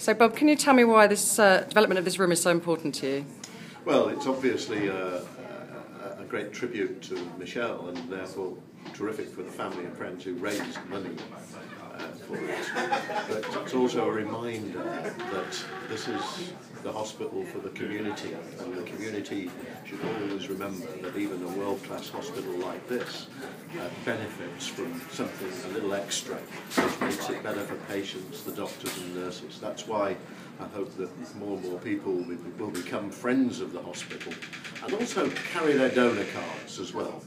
So, Bob, can you tell me why this development of this room is so important to you? Well, it's obviously a great tribute to Michele, and therefore terrific for the family and friends who raised money for it. But it's also a reminder that this is the hospital for the community, and the community should always remember that even a world-class hospital like this benefits from something a little extra, which makes it better for patients, the doctors and nurses. That's why I hope that more and more people will become friends of the hospital and also carry their donor cards as well.